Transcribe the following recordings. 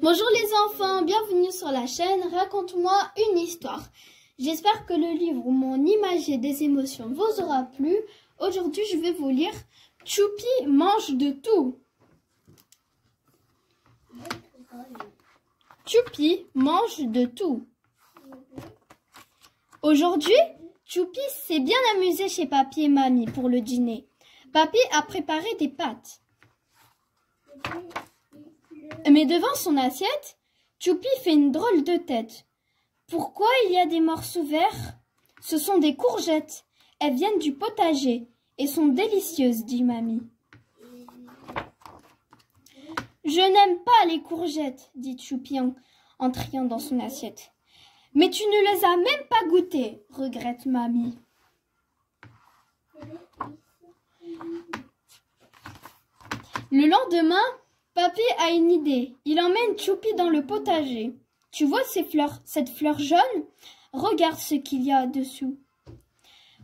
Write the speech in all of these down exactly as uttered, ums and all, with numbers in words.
Bonjour les enfants, bienvenue sur la chaîne Raconte-moi une histoire. J'espère que le livre où mon imagé des émotions vous aura plu. Aujourd'hui, je vais vous lire Tchoupi mange de tout. Tchoupi mange de tout. Aujourd'hui, Tchoupi s'est bien amusé chez Papy et Mamie pour le dîner. Papy a préparé des pâtes. Mais devant son assiette, Tchoupi fait une drôle de tête. Pourquoi il y a des morceaux verts? Ce sont des courgettes. Elles viennent du potager et sont délicieuses, dit Mamie. Je n'aime pas les courgettes, dit Tchoupi en, en triant dans son assiette. Mais tu ne les as même pas goûtées, regrette Mamie. Le lendemain, Papy a une idée. Il emmène Tchoupi dans le potager. Tu vois ces fleurs, cette fleur jaune? Regarde ce qu'il y a dessous.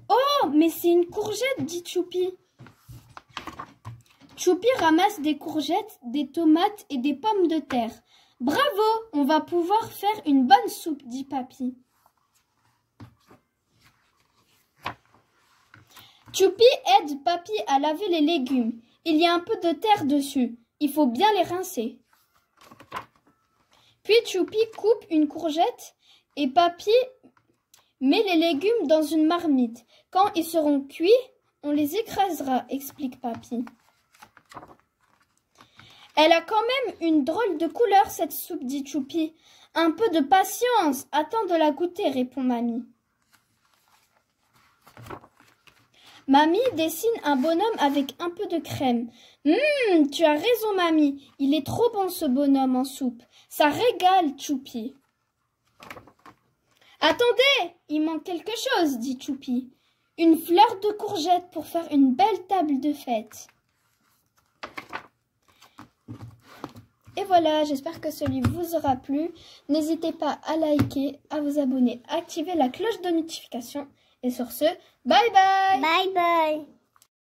Oh, mais c'est une courgette, dit Tchoupi. Tchoupi ramasse des courgettes, des tomates et des pommes de terre. Bravo, on va pouvoir faire une bonne soupe, dit Papy. Tchoupi aide Papy à laver les légumes. Il y a un peu de terre dessus. Il faut bien les rincer. Puis Tchoupi coupe une courgette et Papy met les légumes dans une marmite. Quand ils seront cuits, on les écrasera, explique Papy. Elle a quand même une drôle de couleur cette soupe, dit Tchoupi. Un peu de patience, attends de la goûter, répond Mamie. Mamie dessine un bonhomme avec un peu de crème. Hum, tu as raison, Mamie. Il est trop bon, ce bonhomme en soupe. Ça régale, Tchoupi. Attendez, il manque quelque chose, dit Tchoupi. Une fleur de courgette pour faire une belle table de fête. Et voilà, j'espère que ce livre vous aura plu. N'hésitez pas à liker, à vous abonner, à activer la cloche de notification. Et sur ce, bye bye! Bye bye!